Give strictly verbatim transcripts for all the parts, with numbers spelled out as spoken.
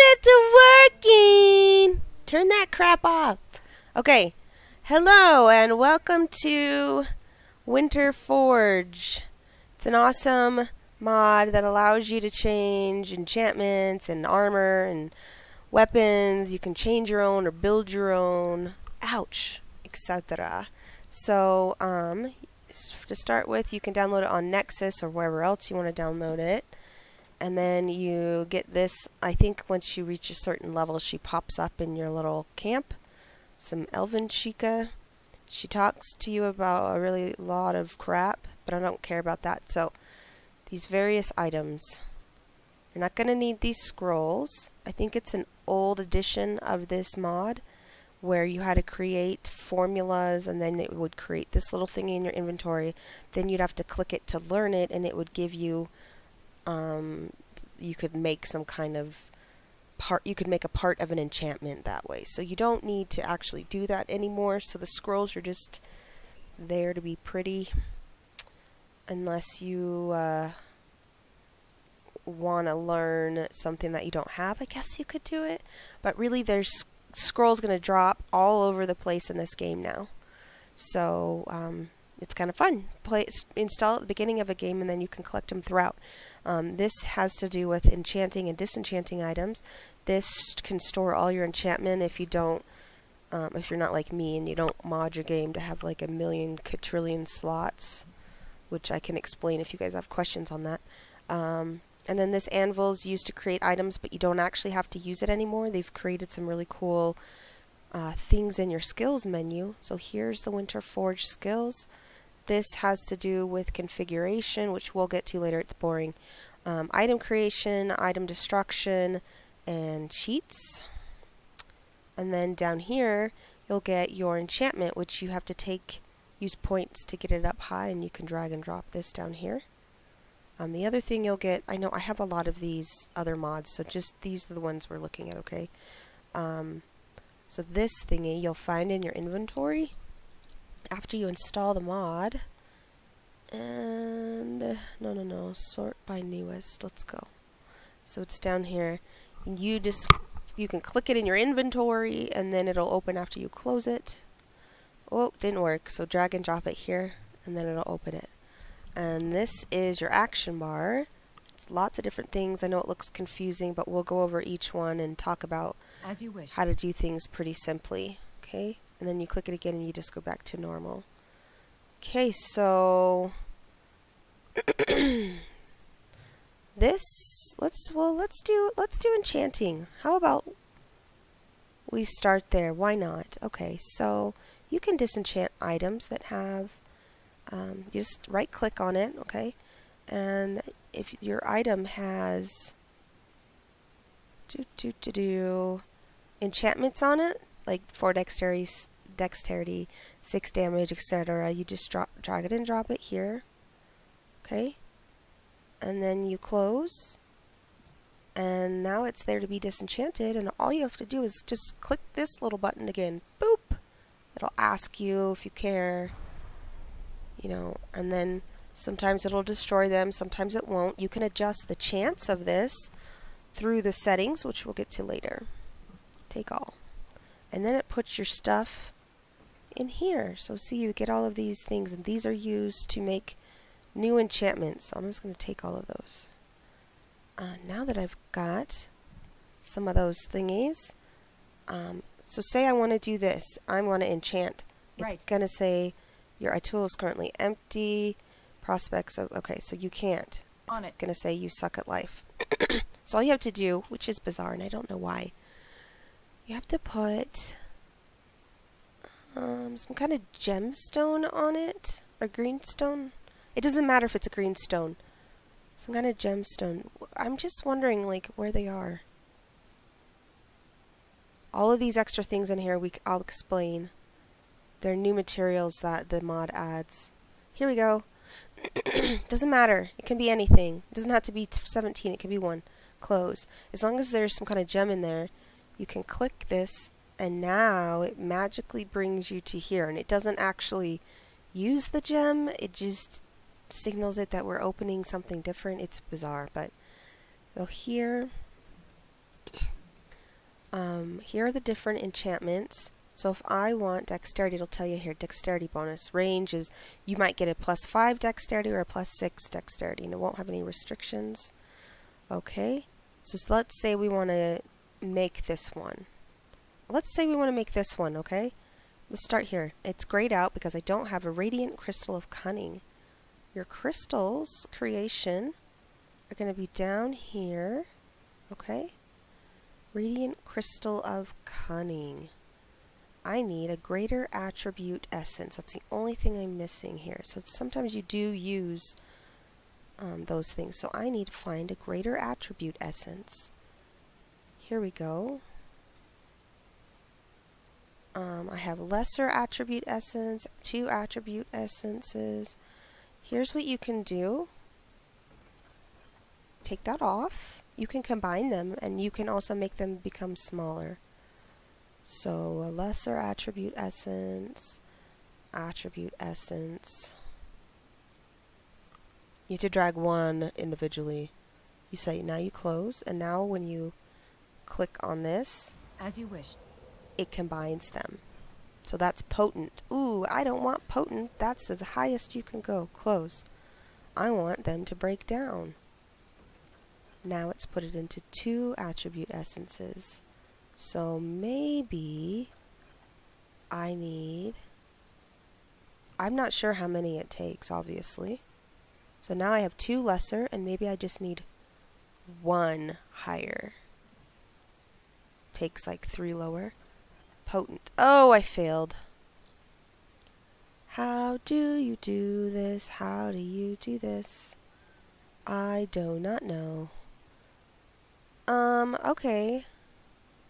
it to working! Turn that crap off. Okay. Hello and welcome to Winter Forge. It's an awesome mod that allows you to change enchantments and armor and weapons. You can change your own or build your own. Ouch. et cetera. So, um, to start with, you can download it on Nexus or wherever else you want to download it. And then you get this, I think once you reach a certain level, she pops up in your little camp. Some elven chica. She talks to you about a really lot of crap, but I don't care about that. So, these various items. You're not going to need these scrolls. I think it's an old edition of this mod where you had to create formulas and then it would create this little thing in your inventory. Then you'd have to click it to learn it and it would give you Um, you could make some kind of part, you could make a part of an enchantment that way. So you don't need to actually do that anymore. So the scrolls are just there to be pretty unless you uh, want to learn something that you don't have. I guess you could do it. But really there's scrolls going to drop all over the place in this game now. So, um... it's kind of fun. Play, install at the beginning of a game and then you can collect them throughout. Um, this has to do with enchanting and disenchanting items. This can store all your enchantment if you don't, um, if you're not like me and you don't mod your game to have like a million quadrillion slots, which I can explain if you guys have questions on that. Um, and then this anvil is used to create items, but you don't actually have to use it anymore. They've created some really cool uh, things in your skills menu. So here's the Winter Forge skills. This has to do with configuration, which we'll get to later. It's boring. Um, item creation, item destruction, and cheats. And then down here, you'll get your enchantment, which you have to take, use points to get it up high, and you can drag and drop this down here. Um, the other thing you'll get, I know I have a lot of these other mods, so just these are the ones we're looking at, okay? Um, so this thingy you'll find in your inventory after you install the mod, and no no no sort by newest, let's go. So it's down here, and you just you can click it in your inventory and then it'll open after you close it. Oh, didn't work, so drag and drop it here and then it'll open it. And this is your action bar. It's lots of different things. I know it looks confusing, but we'll go over each one and talk about as you wish how to do things pretty simply, okay? And then you click it again and you just go back to normal. Okay, so this let's well let's do let's do enchanting. How about we start there? Why not? Okay, so you can disenchant items that have um, just right click on it, okay? And if your item has do do do do enchantments on it, like four dexterity, dexterity, six damage, et cetera. You just drop, drag it and drop it here, okay? And then you close, and now it's there to be disenchanted. And all you have to do is just click this little button again. Boop. It'll ask you if you care, you know. And then sometimes it'll destroy them, sometimes it won't. You can adjust the chance of this through the settings, which we'll get to later. Take all. And then it puts your stuff in here. So see, you get all of these things, and these are used to make new enchantments. So I'm just going to take all of those. Uh, now that I've got some of those thingies, um, so say I want to do this. I want to enchant. Right. It's going to say your tool is currently empty. Prospects of, okay, so you can't. It's on it. Going to say you suck at life. So all you have to do, which is bizarre, and I don't know why, you have to put um, some kind of gemstone on it, or greenstone. It doesn't matter if it's a greenstone. Some kind of gemstone. I'm just wondering, like, where they are. All of these extra things in here, we I'll explain. They're new materials that the mod adds. Here we go. Doesn't matter. It can be anything. It doesn't have to be seventeen. It can be one. Close. As long as there's some kind of gem in there. You can click this and now it magically brings you to here, and it doesn't actually use the gem, it just signals it that we're opening something different. It's bizarre, but so here Um, here are the different enchantments. So if I want dexterity, it'll tell you here, dexterity bonus. Range is, you might get a plus five dexterity or a plus six dexterity, and it won't have any restrictions. Okay, so let's say we want to make this one. Let's say we want to make this one, okay? Let's start here. It's grayed out because I don't have a radiant crystal of cunning. Your crystals creation are going to be down here, okay? Radiant crystal of cunning. I need a greater attribute essence. That's the only thing I'm missing here. So sometimes you do use um, those things. So I need to find a greater attribute essence. Here we go. Um, I have lesser attribute essence, two attribute essences. Here's what you can do. Take that off. You can combine them, and you can also make them become smaller. So a lesser attribute essence, attribute essence. You have to drag one individually. You say, now you close, and now when you click on this, as you wish, it combines them. So that's potent. Ooh, I don't want potent. That's the highest you can go. Close. I want them to break down. Now it's put it into two attribute essences. So maybe I need, I'm not sure how many it takes, obviously. So now I have two lesser, and maybe I just need one higher. Takes like three lower. Potent. Oh, I failed. How do you do this? How do you do this? I do not know. Um, okay.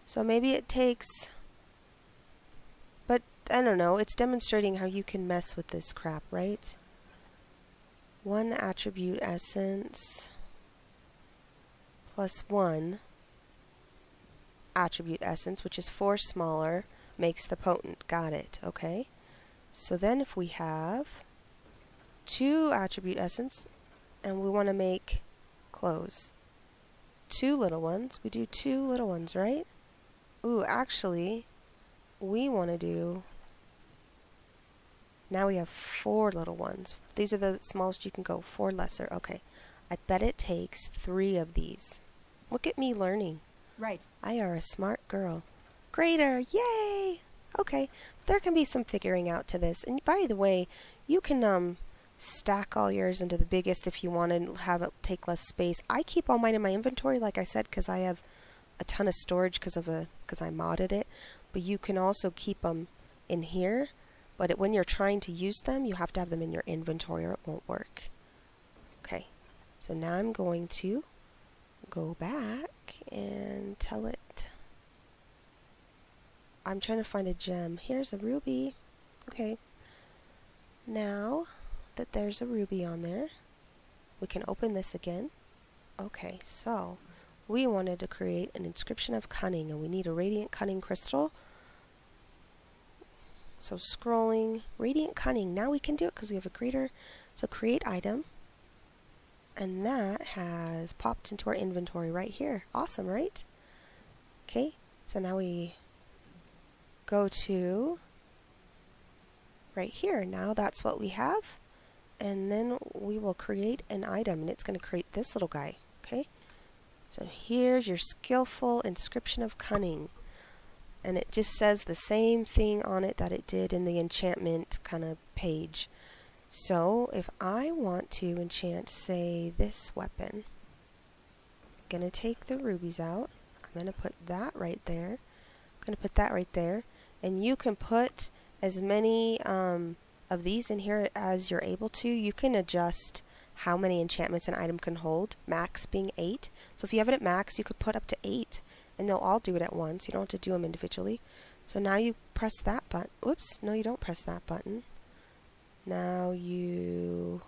So maybe it takes, but I don't know, it's demonstrating how you can mess with this crap, right? One attribute essence plus one attribute essence, which is four smaller, makes the potent. Got it, okay? So then if we have two attribute essence and we want to make close, two little ones, we do two little ones, right? Ooh, actually, we want to do, now we have four little ones. These are the smallest you can go, four lesser. Okay, I bet it takes three of these. Look at me learning. Right. I are a smart girl. Greater, yay! Okay, there can be some figuring out to this. And by the way, you can um stack all yours into the biggest if you want to have it take less space. I keep all mine in my inventory, like I said, because I have a ton of storage because of a because I modded it, but you can also keep them in here. But it, when you're trying to use them, you have to have them in your inventory or it won't work. Okay, so now I'm going to go back and tell it. I'm trying to find a gem. Here's a ruby. Okay, now that there's a ruby on there, we can open this again. Okay, so we wanted to create an inscription of cunning, and we need a radiant cunning crystal. So scrolling, radiant cunning, now we can do it because we have a greater, so create item, and that has popped into our inventory right here. Awesome, right? Okay, so now we go to right here. Now that's what we have, and then we will create an item, and it's going to create this little guy, okay? So here's your skillful inscription of cunning, and it just says the same thing on it that it did in the enchantment kind of page. So if I want to enchant, say, this weapon, I'm going to take the rubies out, I'm going to put that right there, I'm going to put that right there, and you can put as many um, of these in here as you're able to. You can adjust how many enchantments an item can hold, max being eight. So if you have it at max, you could put up to eight, and they'll all do it at once. You don't have to do them individually. So now you press that button. Whoops, no, you don't press that button. Now you...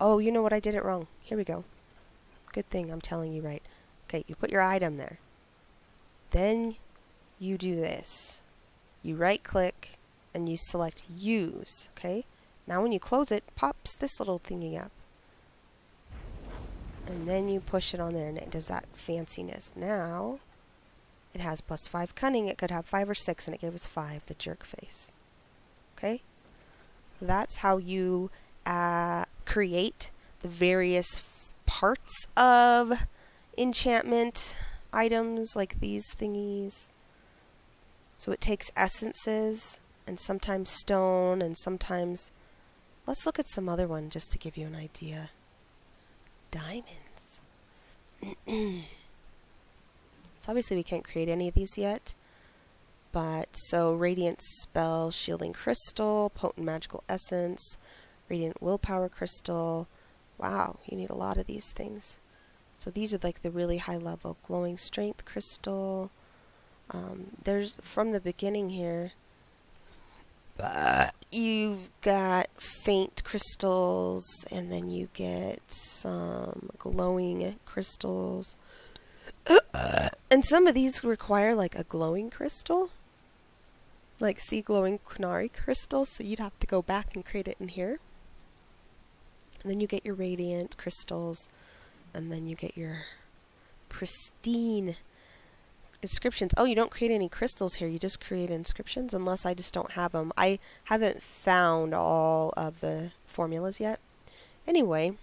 Oh, you know what? I did it wrong. Here we go. Good thing I'm telling you right. Okay, you put your item there. Then you do this. You right-click, and you select Use, okay? Now when you close it, pops this little thingy up. And then you push it on there, and it does that fanciness. Now, It has plus five cunning. It could have five or six, and it gave us five, the jerk face. Okay? That's how you uh, create the various parts of enchantment items like these thingies. So it takes essences and sometimes stone and sometimes... Let's look at some other one just to give you an idea. Diamonds. So obviously we can't create any of these yet. But so Radiant Spell, Shielding Crystal, Potent Magical Essence, Radiant Willpower Crystal. Wow, you need a lot of these things. So these are like the really high level. Glowing Strength Crystal. Um, there's, from the beginning here, uh, you've got faint crystals, and then you get some glowing crystals. Uh, and some of these require like a glowing crystal. Like sea glowing Kunari crystal, so you'd have to go back and create it in here. And then you get your radiant crystals, and then you get your pristine inscriptions. Oh, you don't create any crystals here. You just create inscriptions, unless I just don't have them. I haven't found all of the formulas yet. Anyway,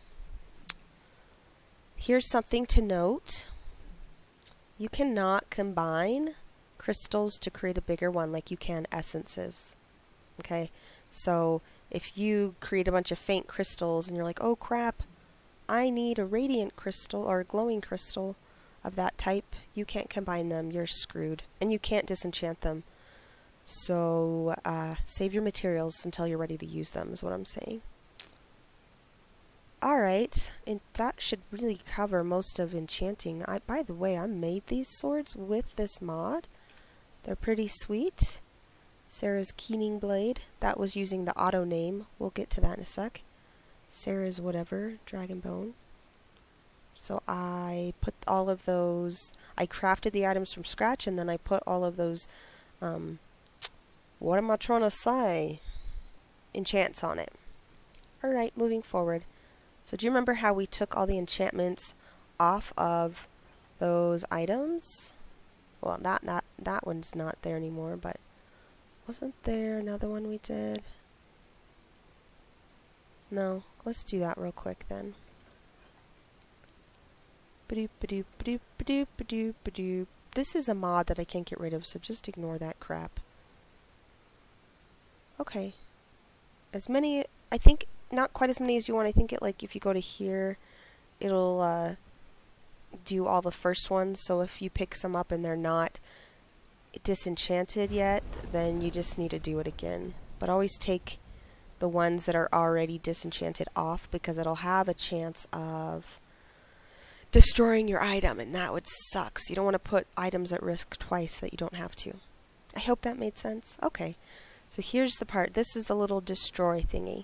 here's something to note. You cannot combine crystals to create a bigger one like you can essences. Okay? So if you create a bunch of faint crystals and you're like, oh crap, I need a radiant crystal or a glowing crystal of that type, you can't combine them, you're screwed. And you can't disenchant them. So uh, save your materials until you're ready to use them is what I'm saying. Alright, and that should really cover most of enchanting. I, by the way, I made these swords with this mod. They're pretty sweet. Sarah's Keening Blade, that was using the auto name. We'll get to that in a sec. Sarah's whatever, Dragon Bone. So I put all of those, I crafted the items from scratch, and then I put all of those, um, what am I trying to say? Enchants on it. Alright, moving forward. So do you remember how we took all the enchantments off of those items? Well, that, that, that one's not there anymore, but wasn't there another one we did? No, let's do that real quick then. This is a mod that I can't get rid of, so just ignore that crap. Okay. As many, I think... Not quite as many as you want. I think it, like, if you go to here, it'll uh, do all the first ones. So if you pick some up and they're not disenchanted yet, then you just need to do it again. But always take the ones that are already disenchanted off, because it'll have a chance of destroying your item, and that would suck. So you don't want to put items at risk twice that you don't have to. I hope that made sense. Okay, so here's the part. This is the little destroy thingy.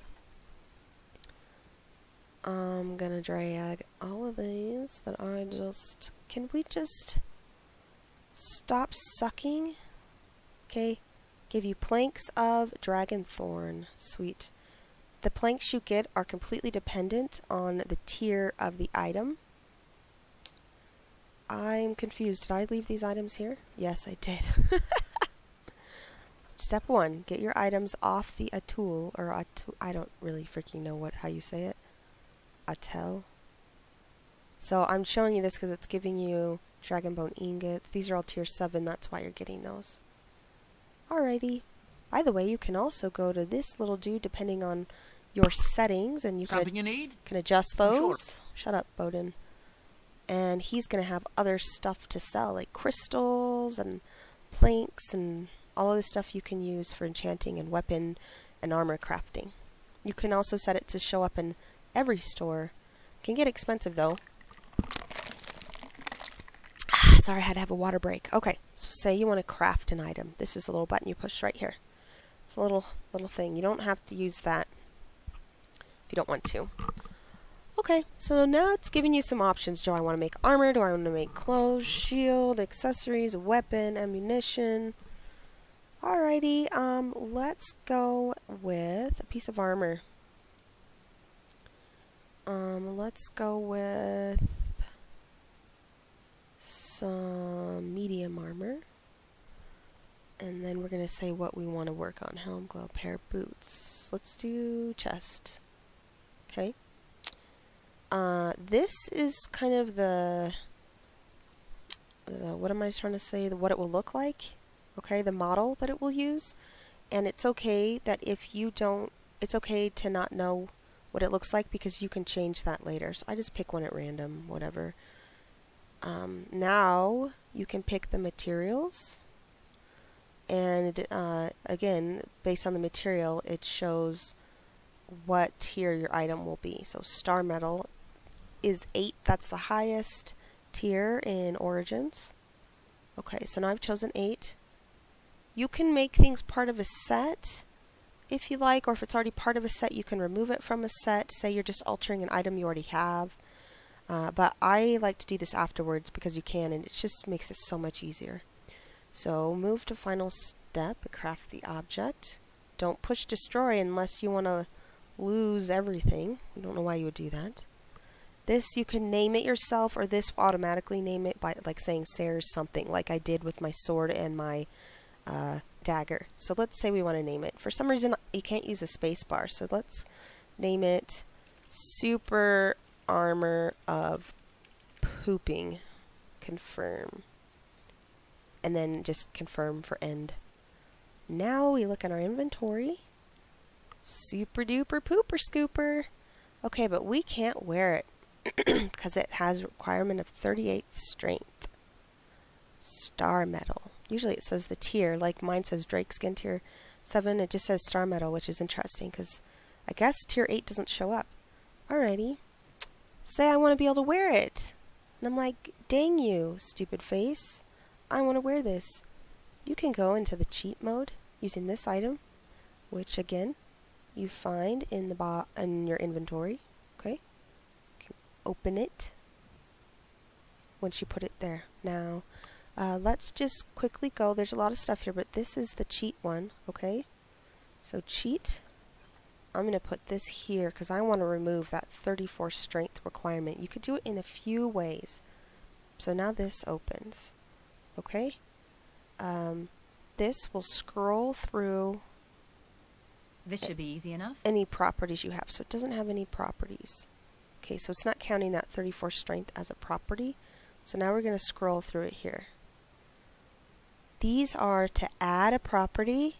I'm gonna drag all of these that I just... Can we just stop sucking? Okay, give you planks of dragon thorn. Sweet. The planks you get are completely dependent on the tier of the item. I'm confused. Did I leave these items here? Yes, I did. Step one, get your items off the Atul, or Atul, I don't really freaking know what how you say it. Atel. So I'm showing you this because it's giving you dragon bone ingots. These are all tier seven, that's why you're getting those. Alrighty. By the way, you can also go to this little dude depending on your settings, and you, Something can, ad you need? can adjust those. Sure. Shut up, Bowden. And he's going to have other stuff to sell, like crystals and planks and all of the stuff you can use for enchanting and weapon and armor crafting. You can also set it to show up in every store. Can get expensive though. Ah, sorry, I had to have a water break. Okay, so say you want to craft an item. This is a little button you push right here. It's a little little thing. You don't have to use that if you don't want to. Okay, so now it's giving you some options. Do I want to make armor? Do I want to make clothes, shield, accessories, weapon, ammunition? Alrighty, um, let's go with a piece of armor. Um, let's go with some on medium armor. And then we're going to say what we want to work on. Helm, glove, pair, boots. Let's do chest. Okay. Uh, this is kind of the, the, what am I trying to say, the, what it will look like. Okay, the model that it will use. And it's okay that if you don't, it's okay to not know what it looks like because you can change that later. So I just pick one at random, whatever. Um, now you can pick the materials. And uh, again, based on the material, it shows what tier your item will be. So star metal is eight, that's the highest tier in Origins. Okay, so now I've chosen eight. You can make things part of a set if you like, or if it's already part of a set, you can remove it from a set. Say you're just altering an item you already have. Uh, but I like to do this afterwards because you can, and it just makes it so much easier. So move to final step, craft the object. Don't push destroy unless you want to lose everything. I don't know why you would do that. This, you can name it yourself, or this automatically name it by like saying Sarah's something, like I did with my sword and my uh, dagger. So let's say we want to name it. For some reason, you can't use a space bar, so let's name it Super Armor of Pooping. Confirm. And then just confirm for end. Now we look at our inventory. Super duper pooper scooper. Okay, but we can't wear it because it has a requirement of thirty-eight strength. Star metal. Usually it says the tier, like mine says Drake skin tier seven. It just says star metal, which is interesting because I guess tier eight doesn't show up. Alrighty. Say I want to be able to wear it. And I'm like, dang you, stupid face. I want to wear this. You can go into the cheat mode using this item, which again you find in the bo in your inventory. Okay, you can open it once you put it there. Now uh, let's just quickly go, there's a lot of stuff here, but this is the cheat one. Okay, so cheat, I'm gonna put this here because I want to remove that thirty-four strength requirement. You could do it in a few ways. So now this opens. Okay, um, this will scroll through. This should be easy enough. Any properties you have, so it doesn't have any properties. Okay, so it's not counting that thirty-four strength as a property. So now we're going to scroll through it here. These are to add a property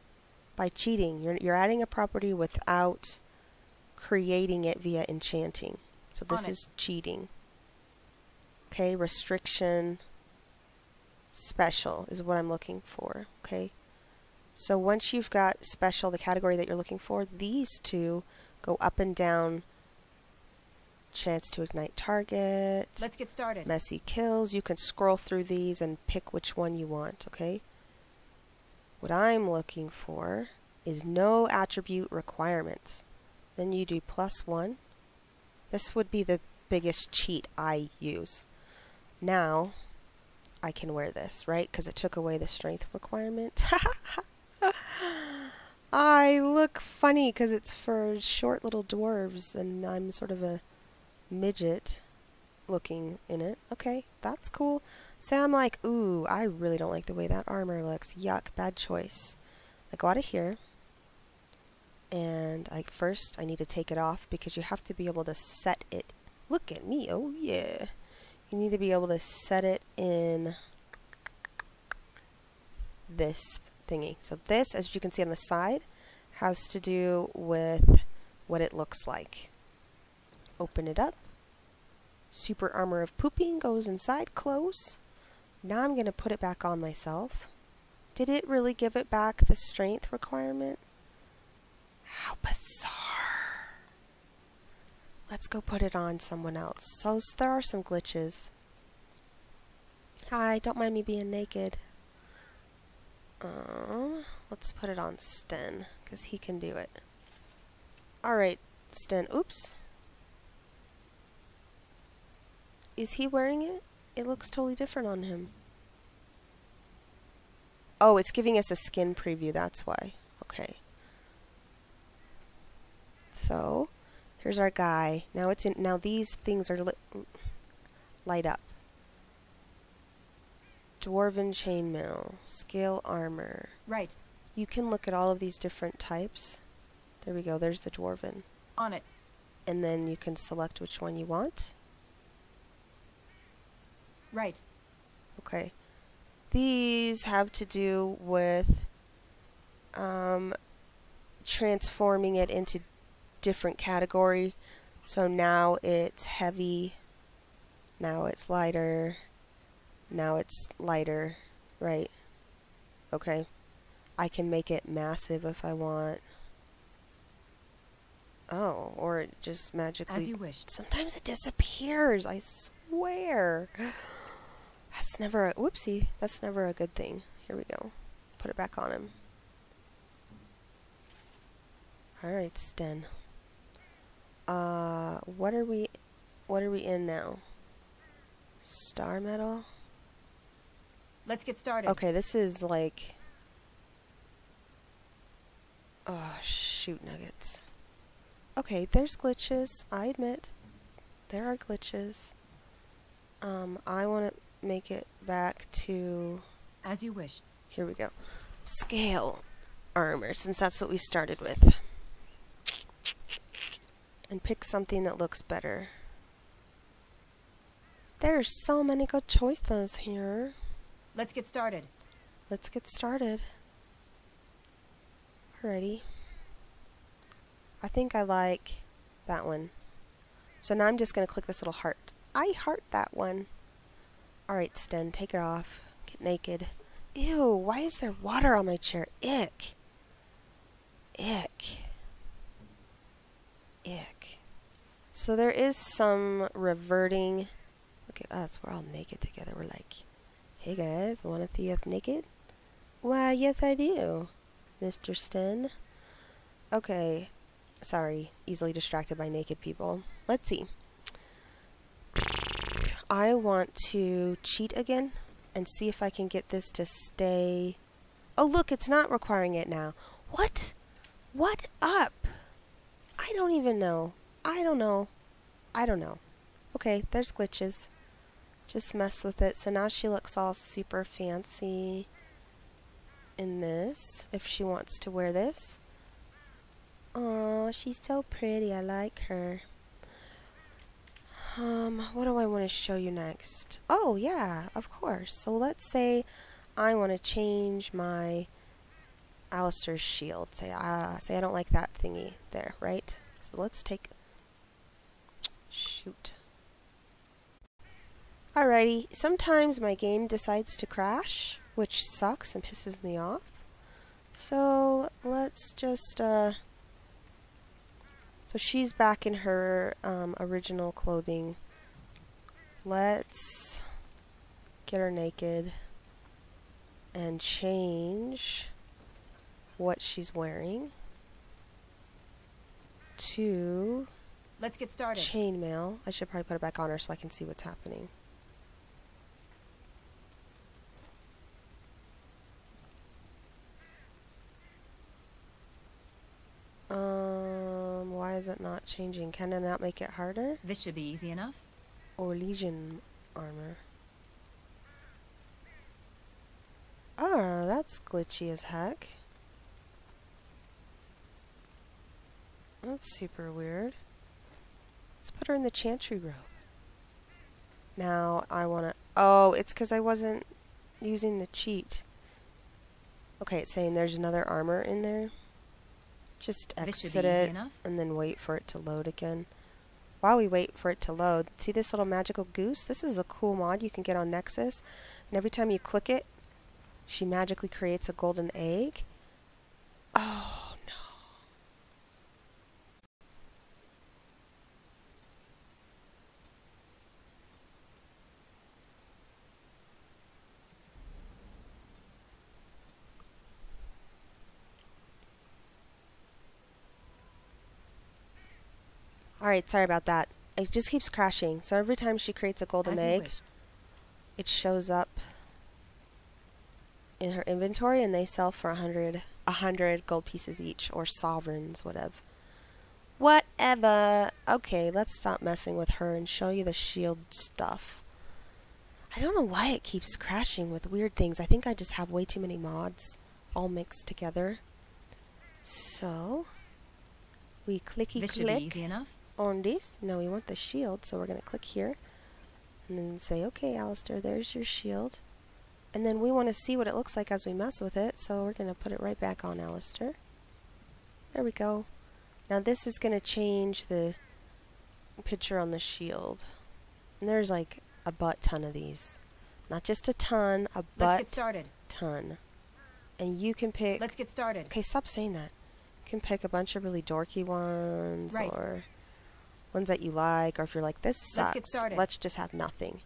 by cheating. You're you're adding a property without creating it via enchanting. So this is cheating. Okay, restriction. Special is what I'm looking for. Okay, so once you've got special, the category that you're looking for, these two go up and down. Chance to ignite target. Let's get started. Messy kills. You can scroll through these and pick which one you want. Okay, what I'm looking for is no attribute requirements. Then you do plus one. This would be the biggest cheat I use. Now I can wear this, right? Because it took away the strength requirement. I look funny because it's for short little dwarves and I'm sort of a midget looking in it. Okay, that's cool. So I'm like, ooh, I really don't like the way that armor looks. Yuck, bad choice. I go out of here and I first I need to take it off because you have to be able to set it. Look at me, oh yeah. You need to be able to set it in this thingy. So this, as you can see on the side, has to do with what it looks like. Open it up. Super armor of pooping goes inside, close. Now I'm going to put it back on myself. Did it really give it back the strength requirement? How bizarre. Let's go put it on someone else. So there are some glitches. Hi, don't mind me being naked. Uh, let's put it on Sten, because he can do it. Alright, Sten. Oops. Is he wearing it? It looks totally different on him. Oh, it's giving us a skin preview, that's why. Okay. So here's our guy. Now it's in. Now these things are li light up. Dwarven chainmail, scale armor. Right. You can look at all of these different types. There we go. There's the dwarven. On it. And then you can select which one you want. Right. Okay. These have to do with um, transforming it into different category. So now it's heavy. Now it's lighter. Now it's lighter, right? Okay. I can make it massive if I want. Oh, or it just magically... As you wish. Sometimes it disappears, I swear. That's never a... Whoopsie. That's never a good thing. Here we go. Put it back on him. Alright, Sten. Uh, what are we... What are we in now? Star metal? Let's get started. Okay, this is like... Oh, shoot nuggets. Okay, there's glitches. I admit. There are glitches. Um, I want to make it back to... As you wish. Here we go. Scale armor, since that's what we started with. And pick something that looks better. There's so many good choices here. Let's get started. Let's get started. Alrighty. I think I like that one. So now I'm just going to click this little heart. I heart that one. Alright, Sten, take it off. Get naked. Ew, why is there water on my chair? Ick. Ick. Ick. So there is some reverting. Look at us. We're all naked together. We're like, hey guys, want to see us naked? Why, yes I do. Mister Sten. Okay. Sorry. Easily distracted by naked people. Let's see. I want to cheat again and see if I can get this to stay... Oh, look, it's not requiring it now. What? What up? I don't even know. I don't know. I don't know. Okay, there's glitches. Just mess with it. So now she looks all super fancy in this, if she wants to wear this. Oh, she's so pretty. I like her. Um, what do I want to show you next? Oh, yeah, of course. So let's say I want to change my Alistair's shield. Say, ah, say I don't like that thingy there, right? So let's take... Shoot. Alrighty. Sometimes my game decides to crash, which sucks and pisses me off. So let's just, uh, so she's back in her um, original clothing. Let's get her naked and change what she's wearing to Let's get started. Chainmail. I should probably put it back on her so I can see what's happening. Um, why is it not changing? Can I not make it harder? This should be easy enough. Or legion armor. Oh, that's glitchy as heck. That's super weird. Let's put her in the chantry robe. Now I want to... Oh, it's because I wasn't using the cheat. Okay, it's saying there's another armor in there. Just exit it and then wait for it to load again. While we wait for it to load, see this little magical goose? This is a cool mod you can get on Nexus. And every time you click it, she magically creates a golden egg. Oh, no. Alright, sorry about that. It just keeps crashing. So every time she creates a golden egg, it shows up in her inventory, and they sell for a hundred, a hundred gold pieces each, or sovereigns, whatever. Whatever. Okay, let's stop messing with her and show you the shield stuff. I I don't know why it keeps crashing with weird things. I think I just have way too many mods all mixed together. So we clicky this click should be easy enough. On this. No, we want the shield, so we're gonna click here and then say, okay, Alistair, there's your shield. And then we want to see what it looks like as we mess with it, so we're gonna put it right back on Alistair. There we go. Now this is gonna change the picture on the shield. And there's like a butt ton of these. Not just a ton, a butt Let's get started. ton. And you can pick Let's get started. Okay, stop saying that. You can pick a bunch of really dorky ones right. or ones that you like, or if you're like, this sucks, let's, get started. let's just have nothing.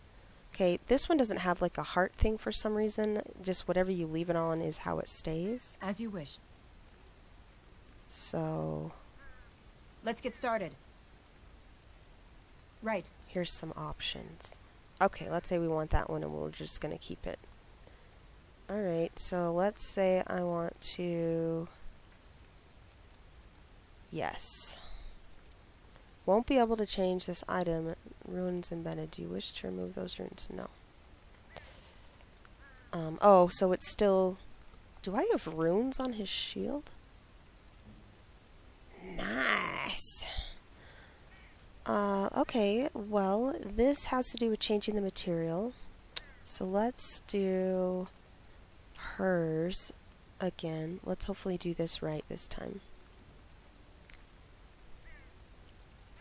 Okay, this one doesn't have like a heart thing for some reason. Just whatever you leave it on is how it stays. As you wish. So let's get started. Right. Here's some options. Okay, let's say we want that one and we're just going to keep it. Alright, so let's say I want to... Yes. Won't be able to change this item. Runes embedded. Do you wish to remove those runes? No. Um, oh, so it's still... Do I have runes on his shield? Nice! Uh, okay, well, this has to do with changing the material. So let's do hers again. Let's hopefully do this right this time.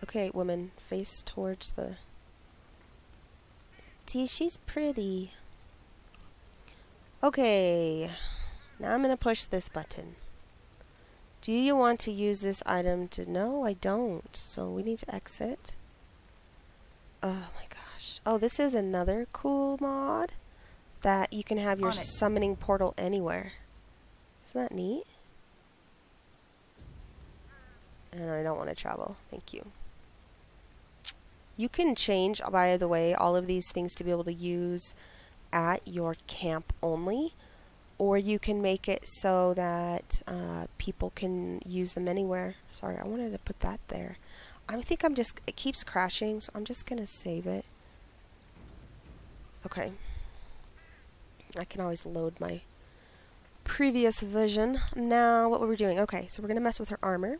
Okay, woman, face towards the... See, she's pretty. Okay, now I'm gonna push this button. Do you want to use this item to... No, I don't. So we need to exit. Oh my gosh. Oh, this is another cool mod that you can have your summoning portal anywhere. Isn't that neat? And I don't want to travel. Thank you. You can change, by the way, all of these things to be able to use at your camp only. Or you can make it so that uh, people can use them anywhere. Sorry, I wanted to put that there. I think I'm just, it keeps crashing, so I'm just gonna save it. Okay. I can always load my previous version. Now, what were we doing? Okay, so we're gonna mess with her armor.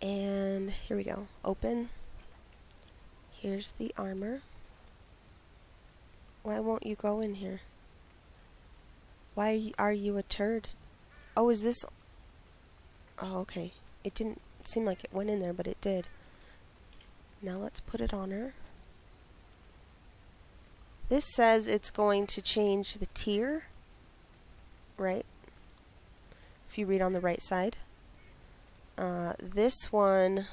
And here we go, open. Here's the armor. Why won't you go in here? Why are you, are you a turd? Oh, is this... Oh, okay. It didn't seem like it went in there, but it did. Now let's put it on her. This says it's going to change the tier. Right? If you read on the right side. Uh, this one...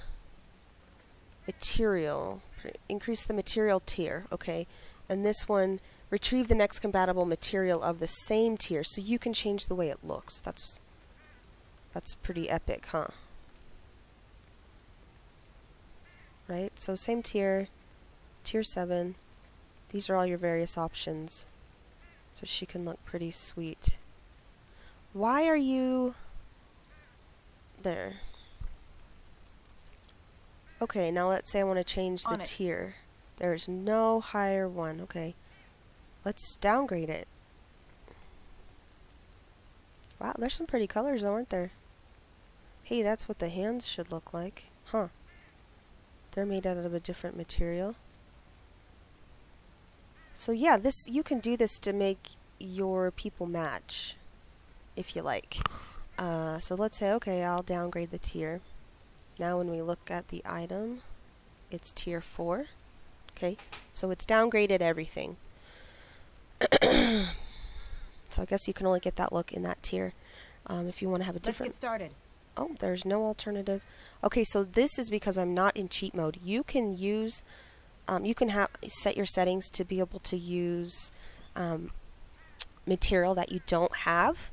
Material. Increase the material tier. Okay. And this one... Retrieve the next compatible material of the same tier, so you can change the way it looks. That's that's pretty epic, huh? Right? So same tier, tier seven. These are all your various options. So she can look pretty sweet. Why are you there? Okay, now let's say I want to change the tier. There's no higher one. Okay. Let's downgrade it. Wow, there's some pretty colors though, aren't there? Hey, that's what the hands should look like. Huh. They're made out of a different material. So yeah, this you can do this to make your people match, if you like. Uh, so let's say, okay, I'll downgrade the tier. Now when we look at the item, it's tier four. Okay, so it's downgraded everything. So I guess you can only get that look in that tier. Um, if you want to have a different... Let's get started. Oh, there's no alternative. Okay, so this is because I'm not in cheat mode. You can use... Um, you can have set your settings to be able to use um, material that you don't have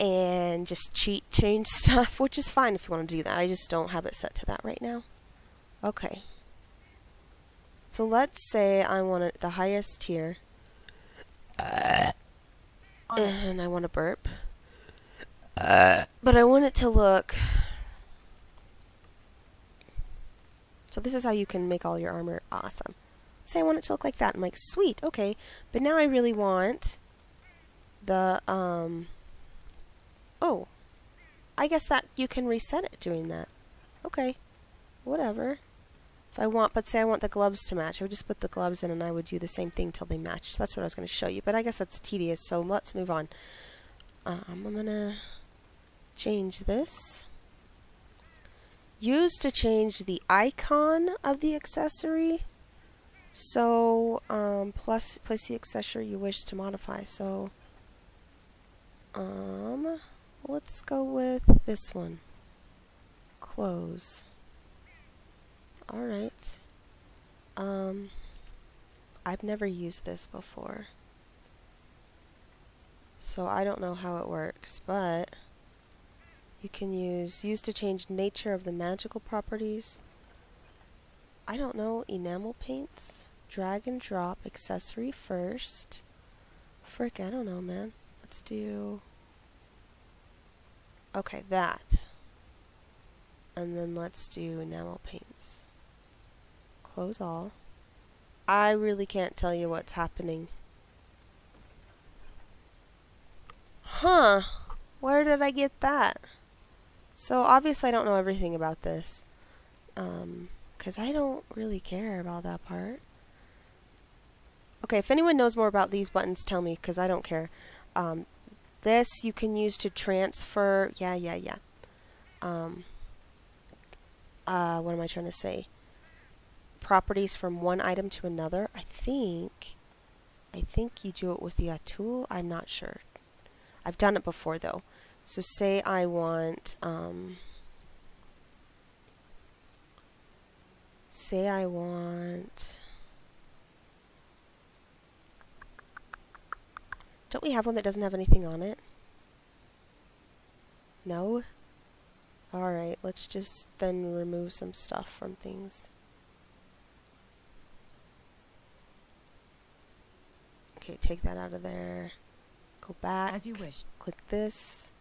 and just cheat change stuff, which is fine if you want to do that. I just don't have it set to that right now. Okay. So let's say I want it the highest tier. Uh, and I want to burp. Uh, but I want it to look... So this is how you can make all your armor awesome. say I want it to look like that. I'm like, sweet, okay. But now I really want the, um, oh, I guess that you can reset it doing that. Okay, whatever. If I want, but say I want the gloves to match, I would just put the gloves in and I would do the same thing till they match. So that's what I was going to show you, but I guess that's tedious, so let's move on. Um, I'm going to change this. Use to change the icon of the accessory. So, um, plus place the accessory you wish to modify. So, um, let's go with this one. Close. Alright. Um, I've never used this before, so I don't know how it works, but you can use, use to change nature of the magical properties. I don't know, enamel paints? Drag and drop accessory first. Frick, I don't know, man. Let's do... okay, that. And then let's do enamel paints. Close all. I really can't tell you what's happening. Huh. Where did I get that? So obviously I don't know everything about this. Um, because I don't really care about that part. Okay, if anyone knows more about these buttons, tell me, because I don't care. Um, this you can use to transfer... yeah, yeah, yeah. Um, uh, what am I trying to say? Properties from one item to another. I think... I think you do it with the tool. I'm not sure. I've done it before, though. So say I want, um, say I want, don't we have one that doesn't have anything on it? No? Alright, let's just then remove some stuff from things. Okay, take that out of there. Go back. As you wish. Click this.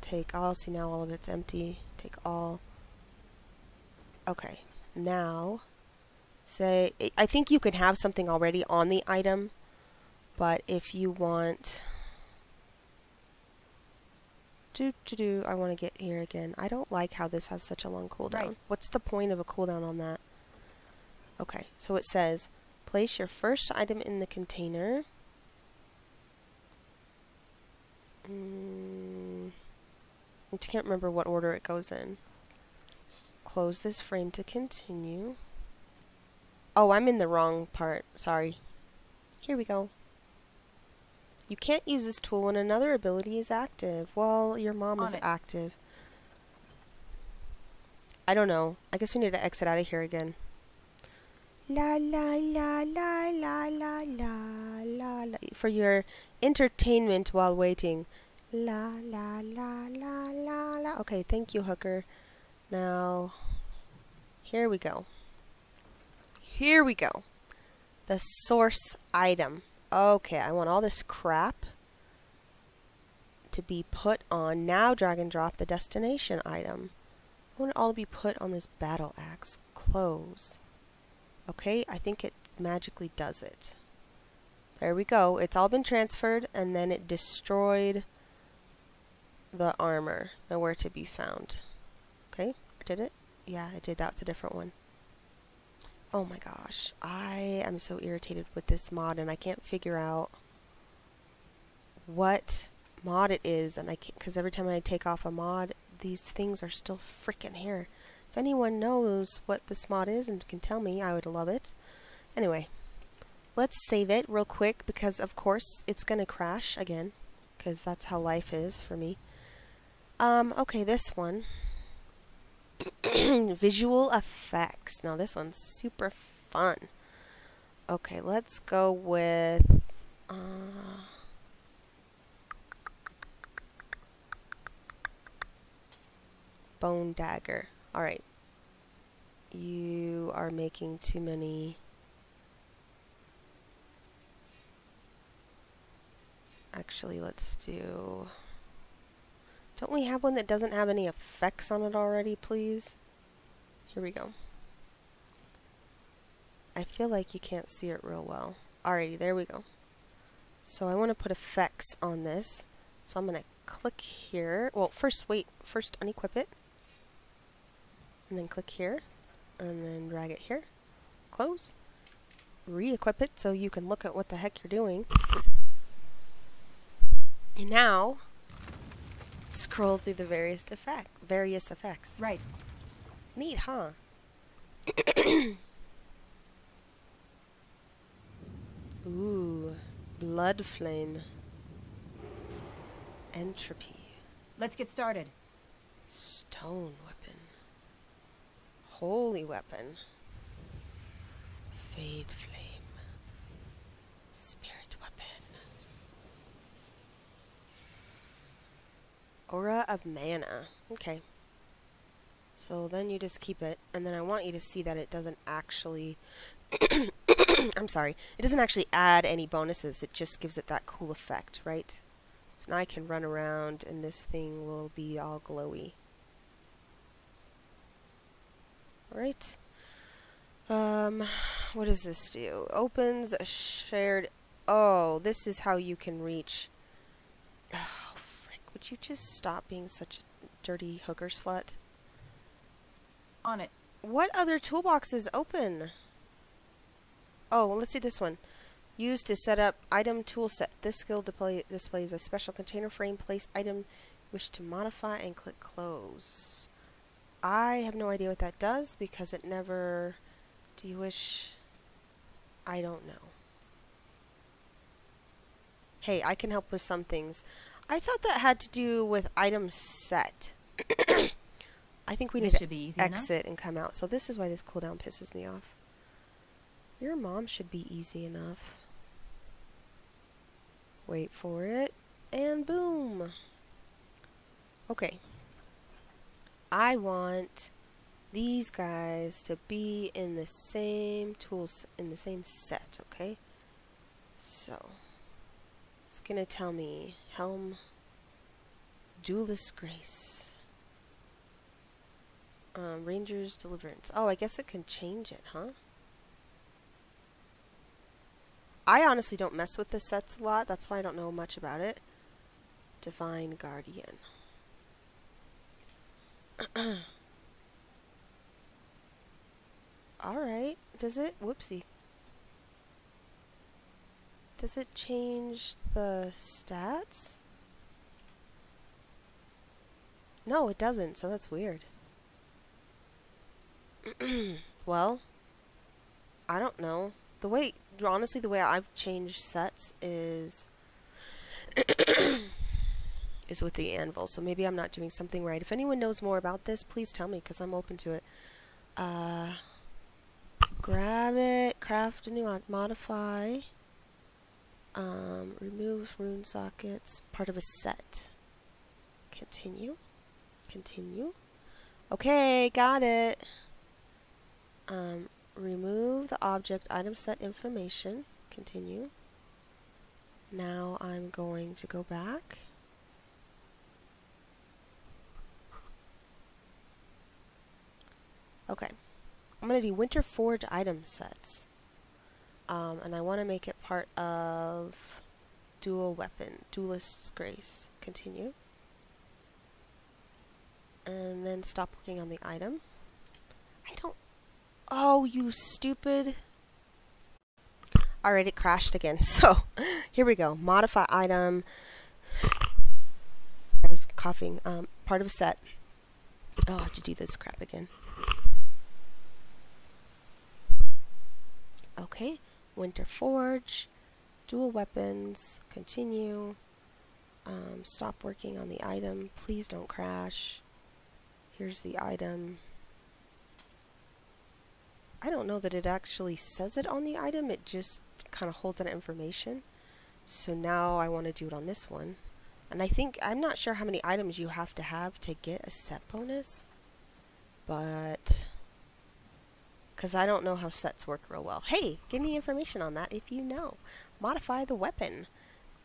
Take all. See, now all of it's empty. Take all. Okay, now say, I think you can have something already on the item, but if you want do to do, I want to get here again. I don't like how this has such a long cooldown. Right. What's the point of a cooldown on that? Okay, so it says place your first item in the container. Mm. I can't remember what order it goes in. Close this frame to continue. Oh, I'm in the wrong part. Sorry. Here we go. You can't use this tool when another ability is active. Well, your mom is active. I don't know. I guess we need to exit out of here again. La la la la la la la la la. For your entertainment while waiting. La la la la la la. Okay, thank you, Hooker. Now, here we go. Here we go. The source item. Okay, I want all this crap to be put on. Now drag and drop the destination item. I want it all to be put on this battle axe. Close. Okay, I think it magically does it. There we go. It's all been transferred, and then it destroyed the armor. Nowhere to be found. Okay, did it? Yeah, it did. That's a different one. Oh my gosh. I am so irritated with this mod, and I can't figure out what mod it is, and I can't, because every time I take off a mod, these things are still freaking here. If anyone knows what this mod is and can tell me, I would love it. Anyway, let's save it real quick because, of course, it's going to crash again because that's how life is for me. Um, okay, this one. Visual effects. Now, this one's super fun. Okay, let's go with... Uh, bone dagger. Alright, you are making too many. Actually, let's do... don't we have one that doesn't have any effects on it already, please? Here we go. I feel like you can't see it real well. Alrighty, there we go. So I want to put effects on this. So I'm going to click here. Well, first, wait. First, unequip it. And then click here. And then drag it here. Close. Re-equip it so you can look at what the heck you're doing. And now, scroll through the various, effect, various effects. Right. Neat, huh? Ooh, blood flame. Entropy. Let's get started. Stone weapon. Holy weapon. Fade flame. Spirit weapon. Aura of mana. Okay. So then you just keep it, and then I want you to see that it doesn't actually... I'm sorry. It doesn't actually add any bonuses. It just gives it that cool effect, right? So now I can run around, and this thing will be all glowy. Alright. Um, what does this do? Opens a shared... Oh, this is how you can reach... Oh, frick. Would you just stop being such a dirty hooker slut? On it. What other toolboxes open? Oh, well, let's see this one. Used to set up item toolset. This skill display displays a special container frame. Place item wish to modify and click close. I have no idea what that does because it never. Do you wish? I don't know. Hey, I can help with some things. I thought that had to do with item set. I think we need to exit and come out. So this is why this cooldown pisses me off. Your mom should be easy enough. Wait for it. And boom. Okay. I want these guys to be in the same tools, in the same set, okay? So. It's gonna tell me. Helm. Duelist Grace. Um, Ranger's Deliverance. Oh, I guess it can change it, huh? I honestly don't mess with the sets a lot. That's why I don't know much about it. Divine Guardian. Alright. Does it? Whoopsie. Does it change the stats? No, it doesn't. So that's weird. Well, I don't know. The way, honestly, the way I've changed sets is is with the anvil. So maybe I'm not doing something right. If anyone knows more about this, please tell me because I'm open to it. Uh, grab it, craft a new mod, modify, um, remove rune sockets, part of a set. Continue, continue. Okay, got it. Um, remove the object item set information. Continue. Now I'm going to go back. Okay. I'm going to do Winter Forge item sets. Um, and I want to make it part of dual weapon, Duelist's Grace. Continue. And then stop working on the item. I don't... Oh, you stupid... Alright, it crashed again. So, here we go. Modify item. I was coughing. Um, part of a set. Oh, I have to do this crap again. Okay. Winter Forge. Dual weapons. Continue. Um, stop working on the item. Please don't crash. Here's the item. I don't know that it actually says it on the item. It just kind of holds that information. So now I want to do it on this one. And I think, I'm not sure how many items you have to have to get a set bonus. But, because I don't know how sets work real well. Hey, give me information on that if you know. Modify the weapon.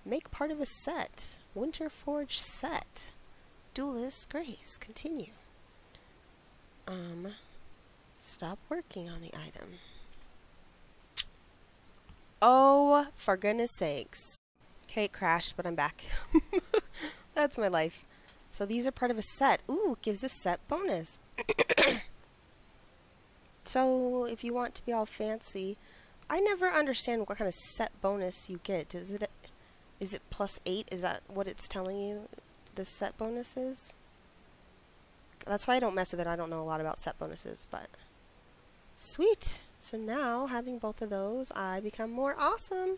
Make part of a set. Winter Forge set. Duelist Grace. Continue. Um, stop working on the item. Oh, for goodness sakes. Okay, it crashed, but I'm back. That's my life. So these are part of a set. Ooh, gives a set bonus. So if you want to be all fancy, I never understand what kind of set bonus you get. Is it is it plus eight? Is that what it's telling you the set bonus is? That's why I don't mess with it. I don't know a lot about set bonuses, but sweet. So now, having both of those, I become more awesome.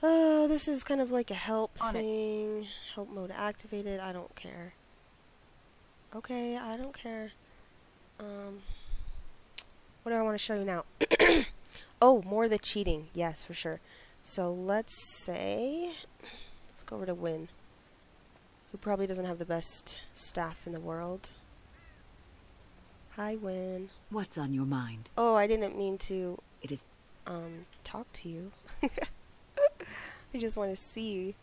Oh, this is kind of like a help thing. Help mode activated. I don't care. Okay, I don't care. Um, what do I want to show you now? Oh, more the cheating. Yes, for sure. So let's say, let's go over to Wynne, who probably doesn't have the best staff in the world. Hi, Wynne. What's on your mind? Oh, I didn't mean to. It is. Um, talk to you. I just want to see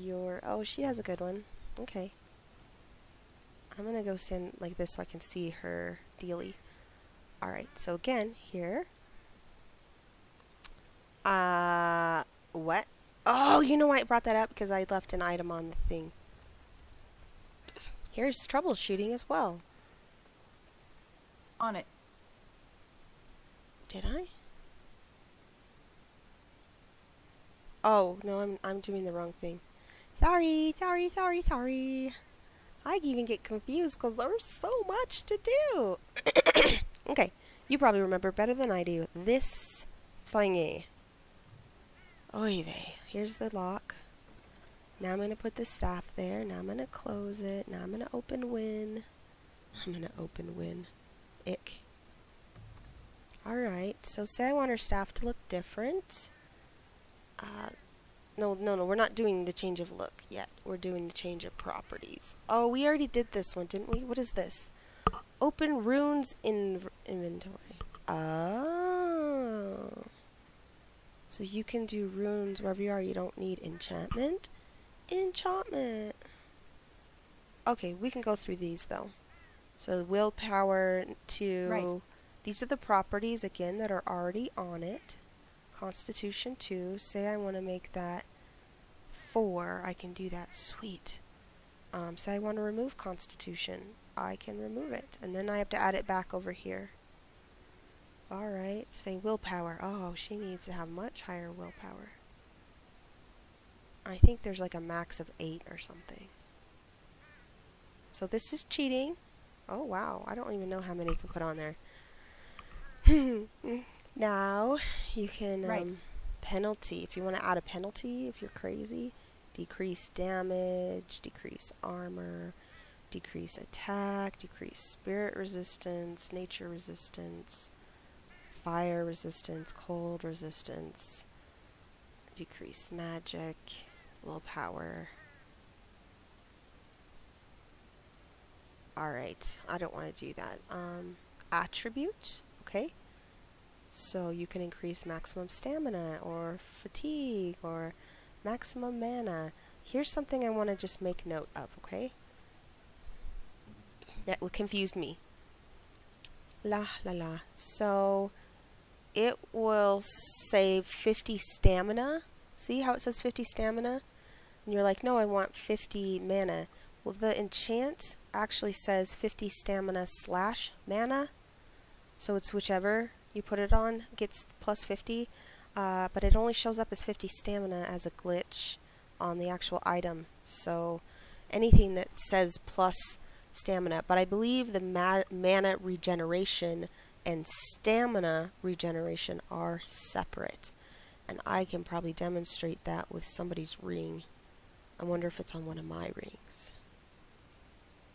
your. Oh, she has a good one. Okay. I'm gonna go stand like this so I can see her dealie. All right. So again, here. Uh, what? Oh, you know why I brought that up? Because I left an item on the thing. Here's troubleshooting as well. On it. Did I? Oh, no, I'm, I'm doing the wrong thing. Sorry, sorry, sorry, sorry. I even get confused because there's so much to do. Okay, you probably remember better than I do. This thingy. Oy vey. Here's the lock. Now I'm going to put the staff there. Now I'm going to close it. Now I'm going to open Wynne. I'm going to open Wynne. Ick. Alright, so say I want her staff to look different. Uh, no, no, no, we're not doing the change of look yet. We're doing the change of properties. Oh, we already did this one, didn't we? What is this? Open runes in inventory. Oh. So you can do runes wherever you are. You don't need enchantment. Enchantment. Okay, we can go through these, though. So willpower to... Right. These are the properties, again, that are already on it. Constitution two. Say I want to make that four. I can do that. Sweet. Um, say I want to remove Constitution. I can remove it. And then I have to add it back over here. Alright. Say willpower. Oh, she needs to have much higher willpower. I think there's like a max of eight or something. So this is cheating. Oh, wow. I don't even know how many you can put on there. Now, you can, um, right. Penalty. If you want to add a penalty, if you're crazy, decrease damage, decrease armor, decrease attack, decrease spirit resistance, nature resistance, fire resistance, cold resistance, decrease magic, willpower. Alright, I don't want to do that. Um, attribute, okay. So you can increase maximum stamina or fatigue or maximum mana. Here's something I want to just make note of, okay? That confused me. La la la. So it will save fifty stamina. See how it says fifty stamina? And you're like, no, I want fifty mana. Well, the enchant actually says fifty stamina slash mana. So it's whichever you put it on, gets plus fifty, uh, but it only shows up as fifty stamina as a glitch on the actual item. So anything that says plus stamina, but I believe the ma mana regeneration and stamina regeneration are separate, and I can probably demonstrate that with somebody's ring. I wonder if it's on one of my rings.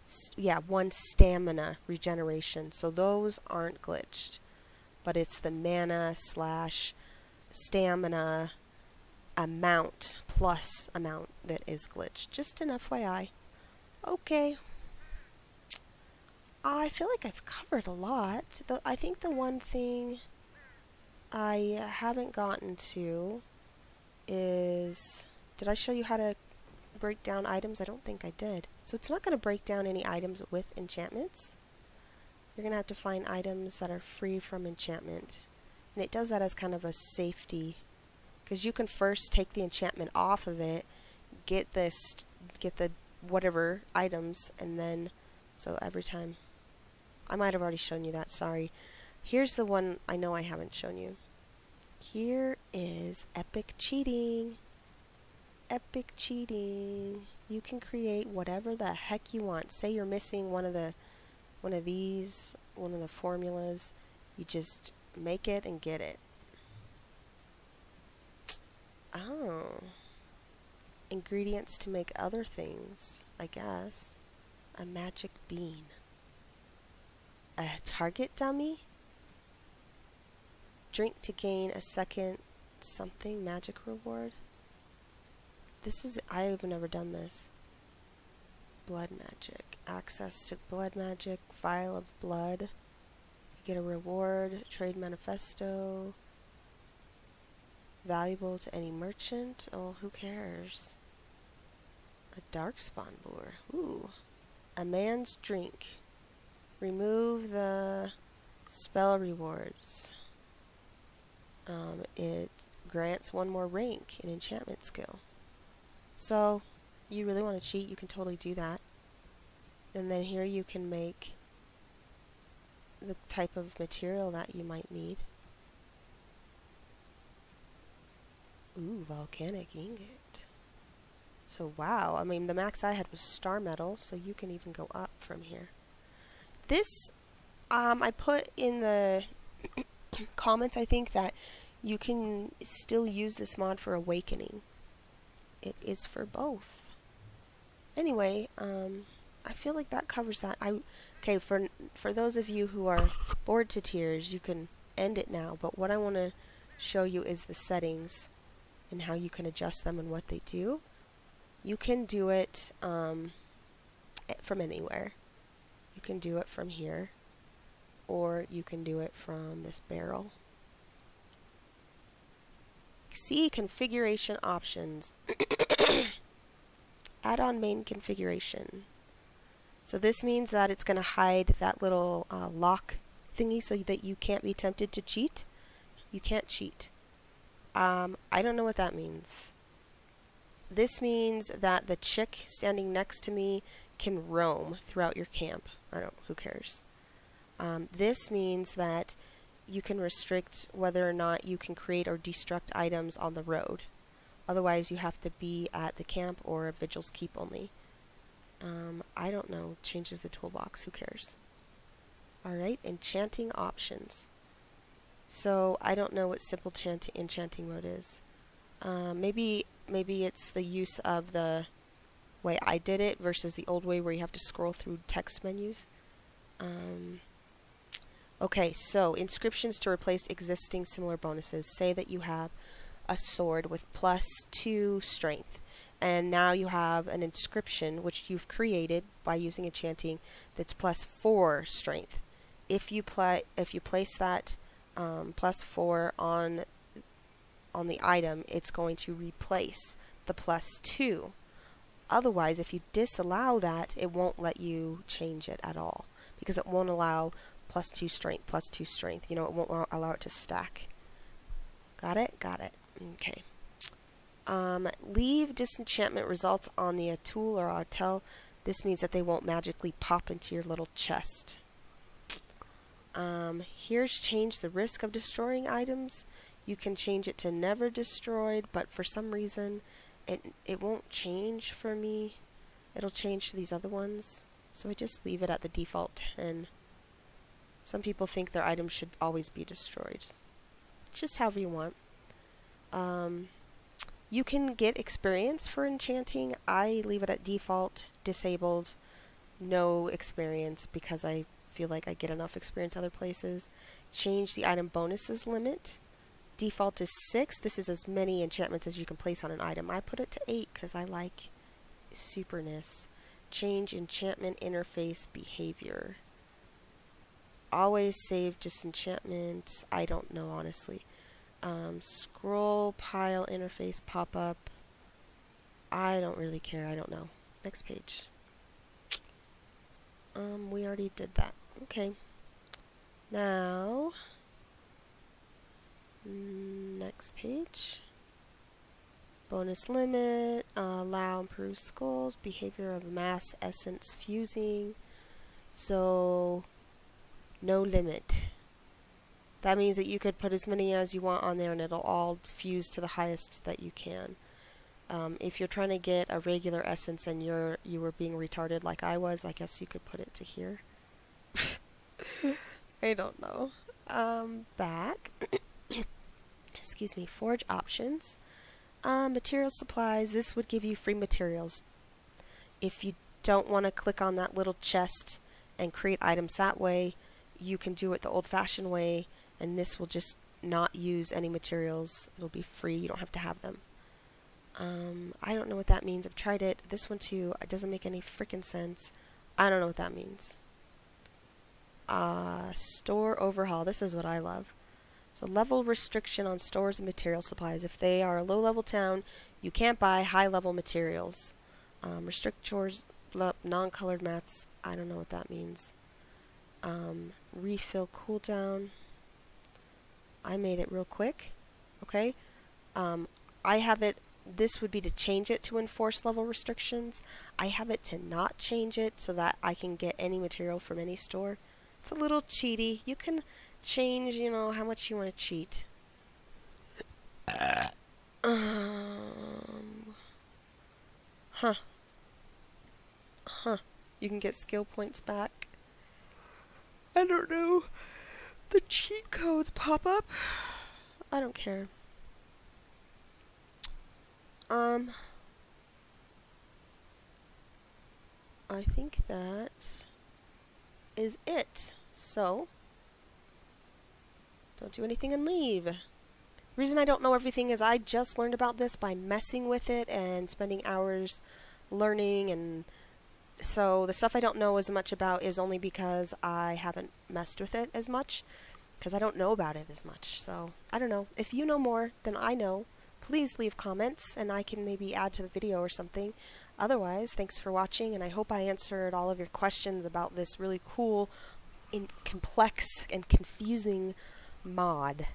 S yeah, one stamina regeneration, so those aren't glitched. But it's the mana slash stamina amount plus amount that is glitched. Just an F Y I. Okay. I feel like I've covered a lot. The, I think the one thing I haven't gotten to is... Did I show you how to break down items? I don't think I did. So it's not going to break down any items with enchantments. You're going to have to find items that are free from enchantment. And it does that as kind of a safety, because you can first take the enchantment off of it, get this, get the whatever items, and then, so every time. I might have already shown you that, sorry. Here's the one I know I haven't shown you. Here is epic cheating. Epic cheating. You can create whatever the heck you want. Say you're missing one of the, one of these, one of the formulas. You just make it and get it. Oh. Ingredients to make other things, I guess. A magic bean. A target dummy? Drink to gain a second something magic reward? This is, I've never done this. Blood magic. Access to blood magic. Vial of blood. You get a reward. Trade manifesto. Valuable to any merchant. Oh, who cares? A darkspawn lure. Ooh. A man's drink. Remove the spell rewards. Um, it grants one more rank in enchantment skill. So, you really want to cheat, you can totally do that. And then here you can make the type of material that you might need. Ooh, volcanic ingot. So, wow. I mean, the max I had was star metal, so you can even go up from here. This, um, I put in the comments, I think, that you can still use this mod for Awakening. It is for both. Anyway, um, I feel like that covers that. I, okay, for, for those of you who are bored to tears, you can end it now. But what I want to show you is the settings and how you can adjust them and what they do. You can do it um, from anywhere. You can do it from here, or you can do it from this barrel. See configuration options. Add-on main configuration. So this means that it's going to hide that little uh, lock thingy so that you can't be tempted to cheat. You can't cheat. Um, I don't know what that means. This means that the chick standing next to me can roam throughout your camp. I don't, who cares? Um, this means that you can restrict whether or not you can create or destruct items on the road. Otherwise you have to be at the camp or Vigil's Keep only. Um, I don't know. Changes the toolbox. Who cares? Alright, enchanting options. So I don't know what simple enchanting mode is. Uh, maybe, maybe it's the use of the way I did it versus the old way where you have to scroll through text menus. Um, okay, so inscriptions to replace existing similar bonuses. Say that you have a sword with plus two strength, and now you have an inscription which you've created by using enchanting that's plus four strength. If you play, if you place that um, plus four on on the item, it's going to replace the plus two. Otherwise, if you disallow that, it won't let you change it at all, because it won't allow plus two strength, plus two strength. You know, it won't allow it to stack. Got it? Got it. Okay. Um, leave disenchantment results on the Atul or Autel. This means that they won't magically pop into your little chest. Um, here's change the risk of destroying items. You can change it to never destroyed, but for some reason, It, it won't change for me. It'll change to these other ones. So I just leave it at the default. And some people think their items should always be destroyed. Just however you want. Um, you can get experience for enchanting. I leave it at default, disabled, no experience, because I feel like I get enough experience other places. Change the item bonuses limit. Default is six. This is as many enchantments as you can place on an item. I put it to eight because I like superness. Change enchantment interface behavior. Always save disenchantment. I don't know, honestly. Um, scroll pile interface pop-up. I don't really care. I don't know. Next page. Um, we already did that. Okay. Now, Next page. Bonus limit, uh, allow improved skulls, behavior of mass essence fusing. So, no limit. That means that you could put as many as you want on there and it'll all fuse to the highest that you can. Um, if you're trying to get a regular essence and you're you were being retarded like I was, I guess you could put it to here. I don't know. Um, back. Excuse me. Forge options. Um, material supplies. This would give you free materials. If you don't want to click on that little chest and create items that way, you can do it the old-fashioned way, and this will just not use any materials. It'll be free. You don't have to have them. Um, I don't know what that means. I've tried it. This one too. It doesn't make any frickin' sense. I don't know what that means. Uh, store overhaul. This is what I love. So level restriction on stores and material supplies. If they are a low-level town, you can't buy high-level materials. Um, restrict chores, non-colored mats. I don't know what that means. Um, refill cooldown. I made it real quick. Okay. Um, I have it. This would be to change it to enforce level restrictions. I have it to not change it so that I can get any material from any store. It's a little cheaty. You can change, you know, how much you want to cheat. Um, huh. Huh. You can get skill points back. I don't know. The cheat codes pop up. I don't care. Um, I think that is it. So, don't do anything and leave. The reason I don't know everything is I just learned about this by messing with it and spending hours learning, and so the stuff I don't know as much about is only because I haven't messed with it as much, because I don't know about it as much. So, I don't know. If you know more than I know, please leave comments and I can maybe add to the video or something. Otherwise, thanks for watching, and I hope I answered all of your questions about this really cool, in complex, and confusing mod.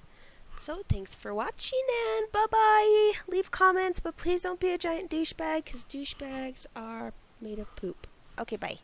So thanks for watching, and bye-bye! Leave comments, but please don't be a giant douchebag, because douchebags are made of poop. Okay, bye.